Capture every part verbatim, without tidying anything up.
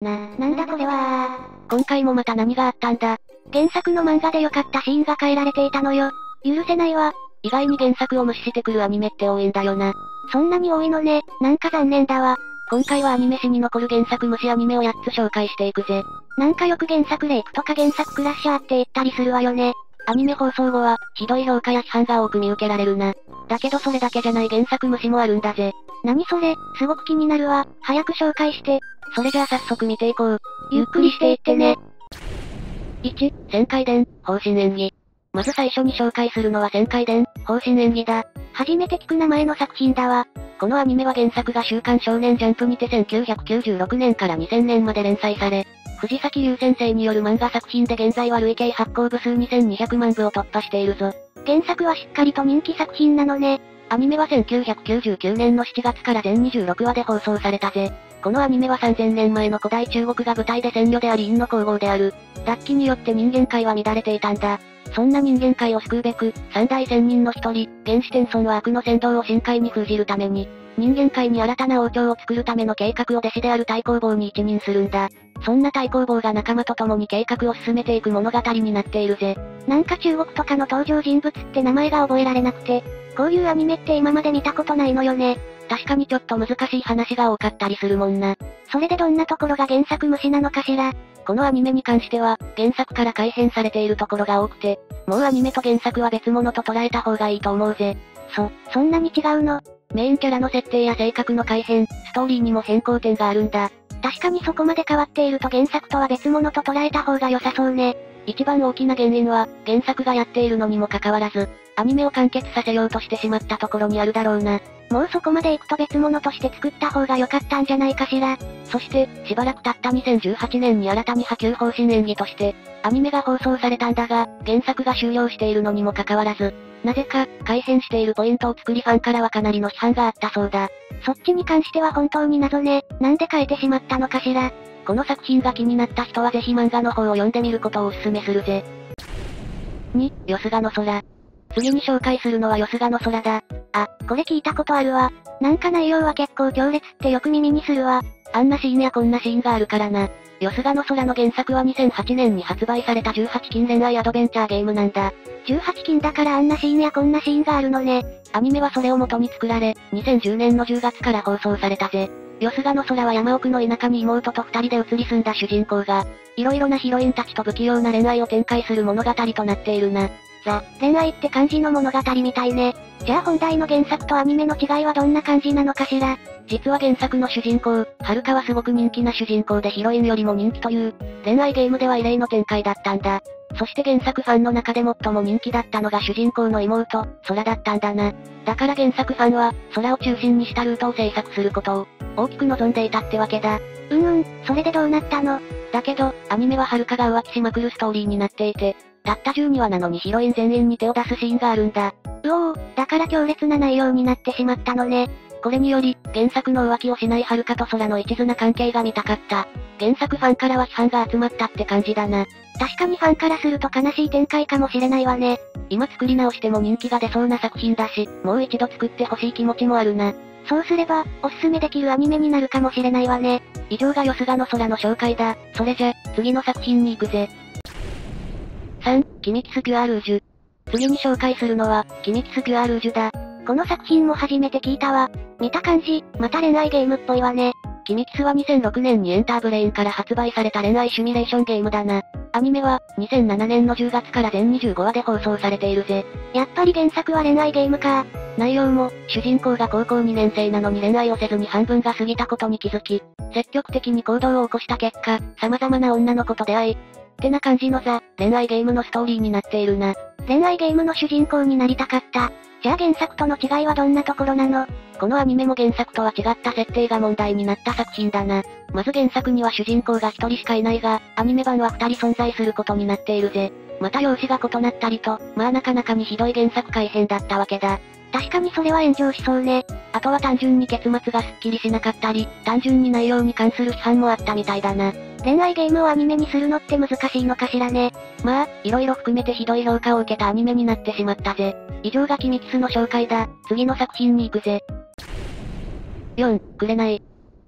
な、なんだこれはー。今回もまた何があったんだ。原作の漫画で良かったシーンが変えられていたのよ。許せないわ。意外に原作を無視してくるアニメって多いんだよな。そんなに多いのね、なんか残念だわ。今回はアニメ史に残る原作無視アニメをやっつ紹介していくぜ。なんかよく原作レイプとか原作クラッシャーって言ったりするわよね。アニメ放送後は、ひどい評価や批判が多く見受けられるな。だけどそれだけじゃない原作無視もあるんだぜ。何それ、すごく気になるわ。早く紹介して。それじゃあ早速見ていこう。ゆっくりしていってね。いち、千回伝、方針演技。まず最初に紹介するのは千回伝、方針演技だ。初めて聞く名前の作品だわ。このアニメは原作が週刊少年ジャンプにてせんきゅうひゃくきゅうじゅうろくねんからにせんねんまで連載され、藤崎龍先生による漫画作品で現在は累計発行部数にせんにひゃくまんぶを突破しているぞ。原作はしっかりと人気作品なのね。アニメはせんきゅうひゃくきゅうじゅうきゅうねんのしちがつから全にじゅうろくわで放送されたぜ。このアニメはさんぜんねんまえの古代中国が舞台で鮮魚であり陰の攻防である。脱皮によって人間界は乱れていたんだ。そんな人間界を救うべく、三大仙人の一人、原始天孫は悪の扇動を深海に封じるために、人間界に新たな王朝を作るための計画を弟子である太公望に一任するんだ。そんな太公望が仲間と共に計画を進めていく物語になっているぜ。なんか中国とかの登場人物って名前が覚えられなくて、こういうアニメって今まで見たことないのよね。確かにちょっと難しい話が多かったりするもんな。それでどんなところが原作無視なのかしら。このアニメに関しては、原作から改変されているところが多くて、もうアニメと原作は別物と捉えた方がいいと思うぜ。そ、そんなに違うの？メインキャラの設定や性格の改変、ストーリーにも変更点があるんだ。確かにそこまで変わっていると原作とは別物と捉えた方が良さそうね。一番大きな原因は、原作がやっているのにもかかわらず、アニメを完結させようとしてしまったところにあるだろうな。もうそこまで行くと別物として作った方が良かったんじゃないかしら。そして、しばらく経ったにせんじゅうはちねんに新たに波及方針演技として、アニメが放送されたんだが、原作が終了しているのにもかかわらず、なぜか、改変しているポイントを作りファンからはかなりの批判があったそうだ。そっちに関しては本当に謎ね、なんで変えてしまったのかしら。この作品が気になった人はぜひ漫画の方を読んでみることをおすすめするぜ。に、よすがの空。次に紹介するのはよすがの空だ。あ、これ聞いたことあるわ。なんか内容は結構強烈ってよく耳にするわ。あんなシーンやこんなシーンがあるからな。よすがの空の原作はにせんはちねんに発売されたじゅうはちきん恋愛アドベンチャーゲームなんだ。じゅうはちきんだからあんなシーンやこんなシーンがあるのね。アニメはそれを元に作られ、にせんじゅうねんのじゅうがつから放送されたぜ。よすがの空は山奥の田舎に妹と二人で移り住んだ主人公が、いろいろなヒロインたちと不器用な恋愛を展開する物語となっているな。ザ・恋愛って感じの物語みたいね。じゃあ本題の原作とアニメの違いはどんな感じなのかしら。実は原作の主人公、はるかはすごく人気な主人公でヒロインよりも人気という、恋愛ゲームでは異例の展開だったんだ。そして原作ファンの中で最も人気だったのが主人公の妹、空だったんだな。だから原作ファンは、空を中心にしたルートを制作することを、大きく望んでいたってわけだ。うんうん、それでどうなったの？だけど、アニメははるかが浮気しまくるストーリーになっていて、たったじゅうにわなのにヒロイン全員に手を出すシーンがあるんだ。うおー、だから強烈な内容になってしまったのね。これにより、原作の浮気をしない遥と空の一途な関係が見たかった。原作ファンからは批判が集まったって感じだな。確かにファンからすると悲しい展開かもしれないわね。今作り直しても人気が出そうな作品だし、もう一度作ってほしい気持ちもあるな。そうすれば、おすすめできるアニメになるかもしれないわね。以上がよすがの空の紹介だ。それじゃ、次の作品に行くぜ。さん、君キスキュアルージュ。次に紹介するのは、君キスキュアルージュだ。この作品も初めて聞いたわ。見た感じ、また恋愛ゲームっぽいわね。君キスはにせんろくねんにエンターブレインから発売された恋愛シミュレーションゲームだな。アニメは、にせんななねんのじゅうがつから全にじゅうごわで放送されているぜ。やっぱり原作は恋愛ゲームか。内容も、主人公が高校にねんせいなのに恋愛をせずに半分が過ぎたことに気づき、積極的に行動を起こした結果、様々な女の子と出会い、ってな感じのザ、恋愛ゲームのストーリーになっているな。恋愛ゲームの主人公になりたかった。じゃあ原作との違いはどんなところなの？このアニメも原作とは違った設定が問題になった作品だな。まず原作には主人公がひとりしかいないが、アニメ版はふたり存在することになっているぜ。また容姿が異なったりと、まあなかなかにひどい原作改変だったわけだ。確かにそれは炎上しそうね。あとは単純に結末がスッキリしなかったり、単純に内容に関する批判もあったみたいだな。恋愛ゲームをアニメにするのって難しいのかしらね。まあ、いろいろ含めてひどい評価を受けたアニメになってしまったぜ。以上が君キスの紹介だ。次の作品に行くぜ。よん、紅。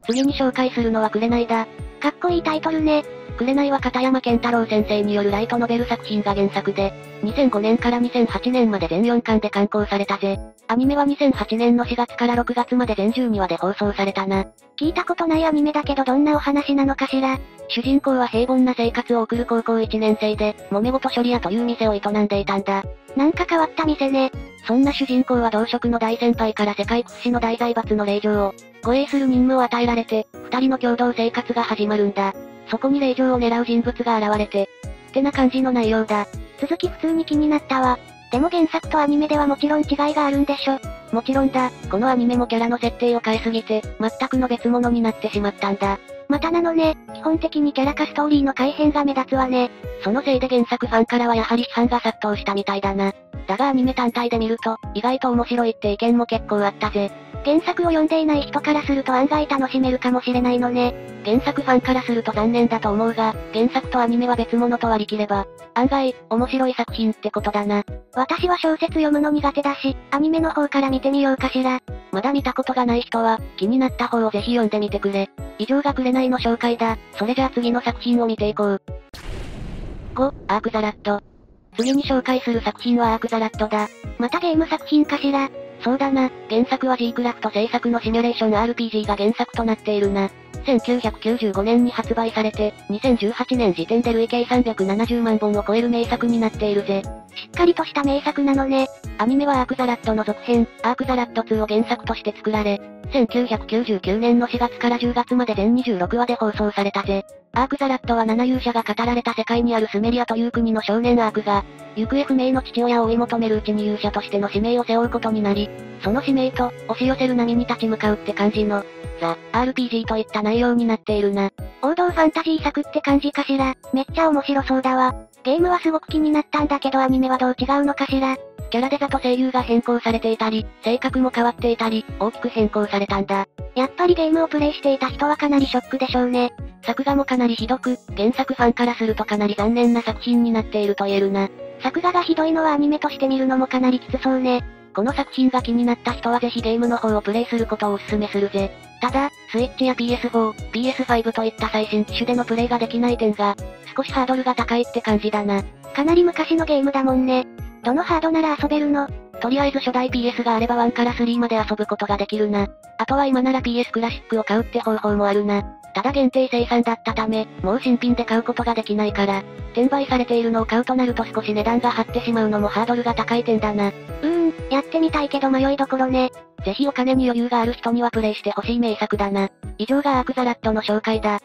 次に紹介するのは紅だ。かっこいいタイトルね。紅は片山健太郎先生によるライトノベル作品が原作で、にせんごねんからにせんはちねんまで全よんかんで刊行されたぜ。アニメはにせんはちねんのしがつからろくがつまで全じゅうにわで放送されたな。聞いたことないアニメだけどどんなお話なのかしら。主人公は平凡な生活を送る高校いちねん生で、揉め事処理屋という店を営んでいたんだ。なんか変わった店ね。そんな主人公は同職の大先輩から世界屈指の大財閥の令嬢を護衛する任務を与えられて、二人の共同生活が始まるんだ。そこに令嬢を狙う人物が現れて、ってな感じの内容だ。続き普通に気になったわ。でも原作とアニメではもちろん違いがあるんでしょ。もちろんだ。このアニメもキャラの設定を変えすぎて、全くの別物になってしまったんだ。またなのね。基本的にキャラかストーリーの改変が目立つわね。そのせいで原作ファンからはやはり批判が殺到したみたいだな。だがアニメ単体で見ると、意外と面白いって意見も結構あったぜ。原作を読んでいない人からすると案外楽しめるかもしれないのね。原作ファンからすると残念だと思うが、原作とアニメは別物と割り切れば、案外、面白い作品ってことだな。私は小説読むの苦手だし、アニメの方から見てみようかしら。まだ見たことがない人は、気になった方をぜひ読んでみてくれ。以上が紅の紹介だ。それじゃあ次の作品を見ていこう。ご、アークザラット。次に紹介する作品はアークザラットだ。またゲーム作品かしら。そうだな、原作は G クラフト製作のシミュレーション アールピージー が原作となっているな。せんきゅうひゃくきゅうじゅうごねんに発売されて、にせんじゅうはちねん時点で累計さんびゃくななじゅうまんぼんを超える名作になっているぜ。しっかりとした名作なのね。アニメはアークザラットの続編、アークザラットツーを原作として作られ、せんきゅうひゃくきゅうじゅうきゅうねんのしがつからじゅうがつまで全にじゅうろくわで放送されたぜ。アークザラットはなな勇者が語られた世界にあるスメリアという国の少年アークが、行方不明の父親を追い求めるうちに勇者としての使命を背負うことになり、その使命と、押し寄せる波に立ち向かうって感じの、ザ・ アールピージー といった内容になっているな。王道ファンタジー作って感じかしら。めっちゃ面白そうだわ。ゲームはすごく気になったんだけどアニメはどう違うのかしら。キャラデザと声優が変更されていたり、性格も変わっていたり、大きく変更されたんだ。やっぱりゲームをプレイしていた人はかなりショックでしょうね。作画もかなりひどく、原作ファンからするとかなり残念な作品になっていると言えるな。作画がひどいのはアニメとして見るのもかなりきつそうね。この作品が気になった人はぜひゲームの方をプレイすることをお勧めするぜ。ただ、スイッチや ピーエスフォー、ピーエスファイブ といった最新機種でのプレイができない点が、少しハードルが高いって感じだな。かなり昔のゲームだもんね。どのハードなら遊べるの？とりあえず初代 ピーエス があればワンからスリーまで遊ぶことができるな。あとは今なら ピーエス クラシックを買うって方法もあるな。ただ限定生産だったため、もう新品で買うことができないから、転売されているのを買うとなると少し値段が張ってしまうのもハードルが高い点だな。うーん、やってみたいけど迷いどころね。ぜひお金に余裕がある人にはプレイしてほしい名作だな。以上がアークザラットの紹介だ。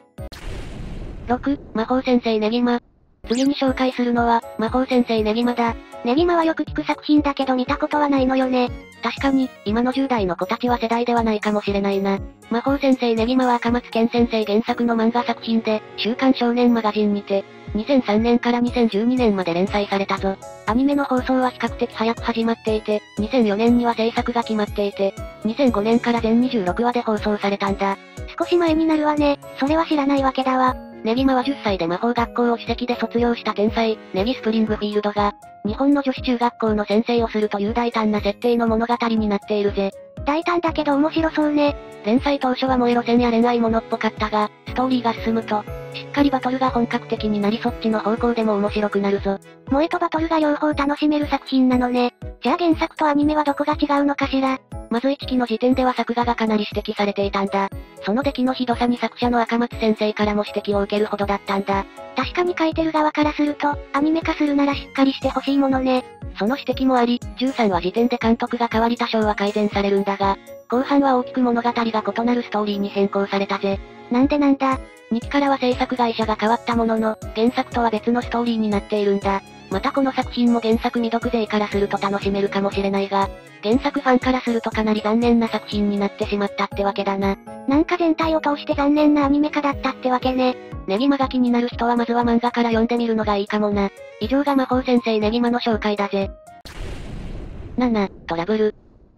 ろく、魔法先生ネギマ。次に紹介するのは、魔法先生ネギマだ。ネギマはよく聞く作品だけど見たことはないのよね。確かに、今のじゅう代の子たちは世代ではないかもしれないな。魔法先生ネギマは赤松健先生原作の漫画作品で、週刊少年マガジンにて、にせんさんねんからにせんじゅうにねんまで連載されたぞ。アニメの放送は比較的早く始まっていて、にせんよねんには制作が決まっていて、にせんごねんから全にじゅうろくわで放送されたんだ。少し前になるわね。それは知らないわけだわ。ネギマはじゅっさいで魔法学校を史跡で卒業した天才、ネギスプリングフィールドが、日本の女子中学校の先生をするという大胆な設定の物語になっているぜ。大胆だけど面白そうね。連載当初は萌え路線や恋愛ものっぽかったが、ストーリーが進むと、しっかりバトルが本格的になりそっちの方向でも面白くなるぞ。萌えとバトルが両方楽しめる作品なのね。じゃあ原作とアニメはどこが違うのかしら。まずいっきの時点では作画がかなり指摘されていたんだ。その出来のひどさに作者の赤松先生からも指摘を受けるほどだったんだ。確かに書いてる側からすると、アニメ化するならしっかりしてほしいものね。その指摘もあり、じゅうさんわ時点で監督が変わり多少は改善されるんだが、後半は大きく物語が異なるストーリーに変更されたぜ。なんでなんだ。にきからは制作会社が変わったものの、原作とは別のストーリーになっているんだ。またこの作品も原作未読勢からすると楽しめるかもしれないが、原作ファンからするとかなり残念な作品になってしまったってわけだな。なんか全体を通して残念なアニメ化だったってわけね。ネギマが気になる人はまずは漫画から読んでみるのがいいかもな。以上が魔法先生ネギマの紹介だぜ。なな、トラブル。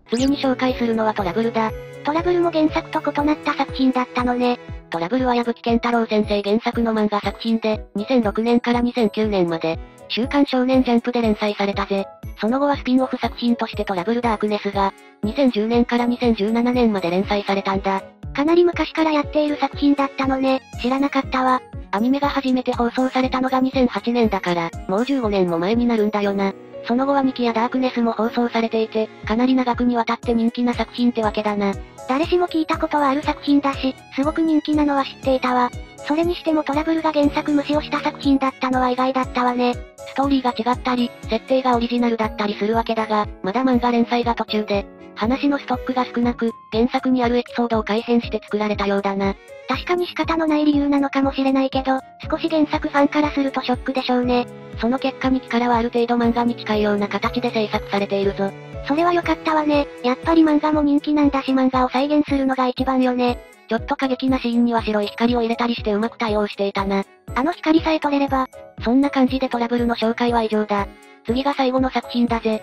次に紹介するのはトラブルだ。トラブルも原作と異なった作品だったのね。トラブルは矢吹健太郎先生原作の漫画作品で、にせんろくねんからにせんきゅうねんまで、週刊少年ジャンプで連載されたぜ。その後はスピンオフ作品としてトラブルダークネスが、にせんじゅうねんからにせんじゅうななねんまで連載されたんだ。かなり昔からやっている作品だったのね。知らなかったわ。アニメが初めて放送されたのがにせんはちねんだから、もうじゅうごねんも前になるんだよな。その後はにきやダークネスも放送されていて、かなり長くにわたって人気な作品ってわけだな。誰しも聞いたことはある作品だし、すごく人気なのは知っていたわ。それにしてもトラブルが原作無視をした作品だったのは意外だったわね。ストーリーが違ったり、設定がオリジナルだったりするわけだが、まだ漫画連載が途中で、話のストックが少なく、原作にあるエピソードを改編して作られたようだな。確かに仕方のない理由なのかもしれないけど、少し原作ファンからするとショックでしょうね。その結果にきからはある程度漫画に近いような形で制作されているぞ。それは良かったわね。やっぱり漫画も人気なんだし漫画を再現するのが一番よね。ちょっと過激なシーンには白い光を入れたりしてうまく対応していたな。あの光さえ取れれば。そんな感じでトラブルの紹介は以上だ。次が最後の作品だぜ。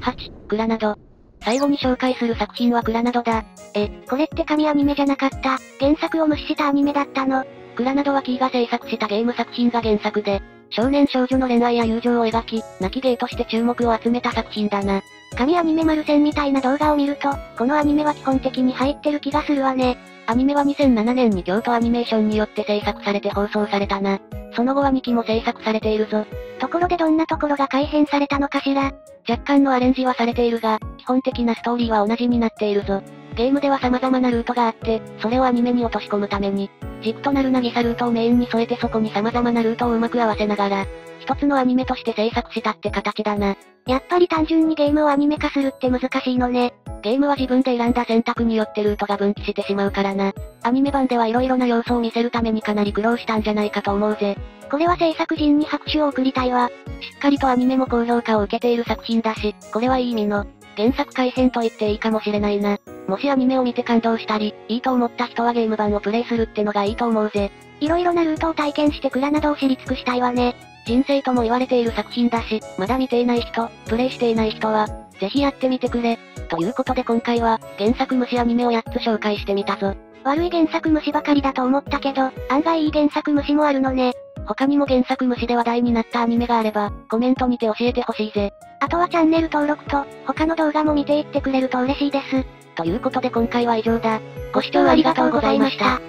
はち、クラナド。最後に紹介する作品はクラナドだ。え、これって神アニメじゃなかった。原作を無視したアニメだったの。クラナドはキーが制作したゲーム作品が原作で、少年少女の恋愛や友情を描き、泣きゲーとして注目を集めた作品だな。神アニメ丸線みたいな動画を見ると、このアニメは基本的に入ってる気がするわね。アニメはにせんななねんに京都アニメーションによって制作されて放送されたな。その後はにきも制作されているぞ。ところでどんなところが改編されたのかしら。若干のアレンジはされているが、基本的なストーリーは同じになっているぞ。ゲームでは様々なルートがあって、それをアニメに落とし込むために、軸となる渚ルートをメインに添えてそこに様々なルートをうまく合わせながら、一つのアニメとして制作したって形だな。やっぱり単純にゲームをアニメ化するって難しいのね。ゲームは自分で選んだ選択によってルートが分岐してしまうからな。アニメ版では色々な要素を見せるためにかなり苦労したんじゃないかと思うぜ。これは制作陣に拍手を送りたいわ。しっかりとアニメも高評価を受けている作品だし、これはいい意味の原作改編と言っていいかもしれないな。もしアニメを見て感動したり、いいと思った人はゲーム版をプレイするってのがいいと思うぜ。色々なルートを体験してクラナドを知り尽くしたいわね。人生とも言われている作品だし、まだ見ていない人、プレイしていない人は、ぜひやってみてくれ。ということで今回は、原作無視アニメをやっつ紹介してみたぞ。悪い原作無視ばかりだと思ったけど、案外いい原作無視もあるのね。他にも原作無視で話題になったアニメがあれば、コメントにて教えてほしいぜ。あとはチャンネル登録と、他の動画も見ていってくれると嬉しいです。ということで今回は以上だ。ご視聴ありがとうございました。